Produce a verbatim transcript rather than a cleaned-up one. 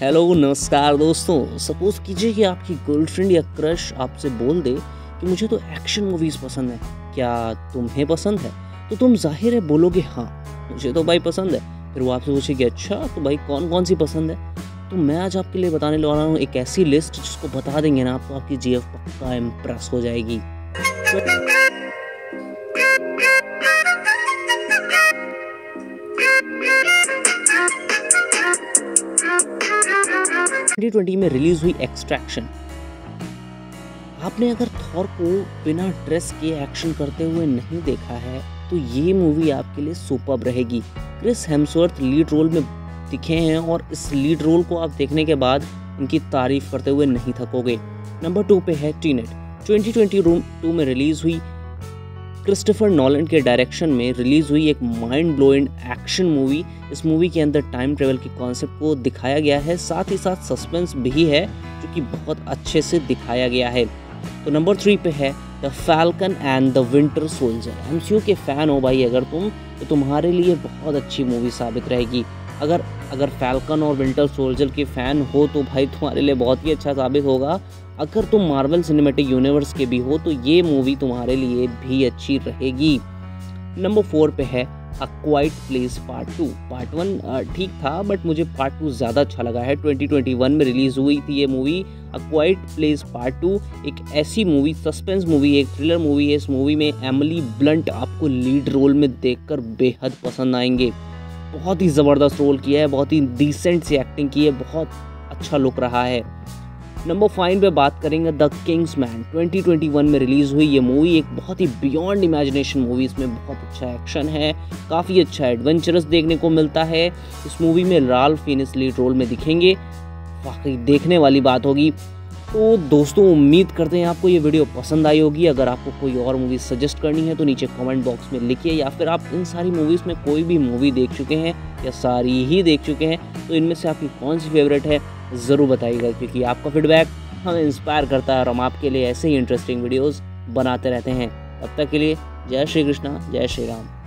Hello नमस्कार दोस्तों। Suppose कीजिए कि आपकी गर्लफ्रेंड या क्रश आपसे बोल दे कि मुझे तो एक्शन मूवीज़ पसंद है, क्या तुम्हें पसंद है? तो तुम जाहिर है बोलोगे हाँ मुझे तो भाई पसंद है। फिर वो आपसे पूछेगी अच्छा तो भाई कौन कौन सी पसंद है? तो मैं आज आपके लिए बताने वाला हूँ एक ऐसी लिस्ट जिसको बता देंगे ना आप तो आपकी जी एफ पक्का इम्प्रेस हो जाएगी। ट्वेंटी ट्वेंटी में रिलीज हुई एक्सट्रैक्शन। आपने अगर थॉर को बिना ड्रेस के एक्शन करते हुए नहीं देखा है तो ये मूवी आपके लिए सुपर्ब रहेगी। क्रिस हेम्सवर्थ लीड रोल में दिखे हैं और इस लीड रोल को आप देखने के बाद उनकी तारीफ करते हुए नहीं थकोगे। नंबर टू पे है टीनेट। ट्वेंटी ट्वेंटी टू में रिलीज हुई क्रिस्टोफर नॉलन के डायरेक्शन में रिलीज़ हुई एक माइंड ब्लोइंग एक्शन मूवी। इस मूवी के अंदर टाइम ट्रेवल के कॉन्सेप्ट को दिखाया गया है, साथ ही साथ सस्पेंस भी है जो कि बहुत अच्छे से दिखाया गया है। तो नंबर थ्री पे है the Falcon and the Winter Soldier. MCU के फ़ैन हो भाई अगर तुम तो तुम्हारे लिए बहुत अच्छी मूवी साबित रहेगी। अगर अगर फैल्कन और विंटर सोल्जर के फ़ैन हो तो भाई तुम्हारे लिए बहुत ही अच्छा साबित होगा। अगर तुम मार्वल सिनेमैटिक यूनिवर्स के भी हो तो ये मूवी तुम्हारे लिए भी अच्छी रहेगी। नंबर फोर पे है a quiet place part two. Part one ठीक था बट मुझे पार्ट टू ज़्यादा अच्छा लगा है। ट्वेंटी ट्वेंटी वन में रिलीज़ हुई थी ये movie a quiet place part two. एक ऐसी मूवी, सस्पेंस मूवी, एक थ्रिलर मूवी है। इस मूवी में एमिली ब्लंट आपको लीड रोल में देखकर बेहद पसंद आएंगे। बहुत ही ज़बरदस्त रोल किया है, बहुत ही डिसेंट सी एक्टिंग की है, बहुत अच्छा लुक रहा है। नंबर फाइव पे बात करेंगे the Kingsman. Twenty twenty one में रिलीज़ हुई ये मूवी एक बहुत ही बियॉन्ड इमेजिनेशन मूवी। इसमें बहुत अच्छा एक्शन है, काफ़ी अच्छा एडवेंचरस देखने को मिलता है। इस मूवी में राल्फ फिनीस लीड रोल में दिखेंगे, वाकई देखने वाली बात होगी। तो दोस्तों उम्मीद करते हैं आपको ये वीडियो पसंद आई होगी। अगर आपको कोई और मूवी सजेस्ट करनी है तो नीचे कमेंट बॉक्स में लिखिए, या फिर आप इन सारी मूवीज़ में कोई भी मूवी देख चुके हैं या सारी ही देख चुके हैं तो इनमें से आपकी कौन सी फेवरेट है ज़रूर बताइएगा, क्योंकि आपका फीडबैक हमें इंस्पायर करता है और हम आपके लिए ऐसे ही इंटरेस्टिंग वीडियोस बनाते रहते हैं। तब तक के लिए जय श्री कृष्णा, जय श्री राम।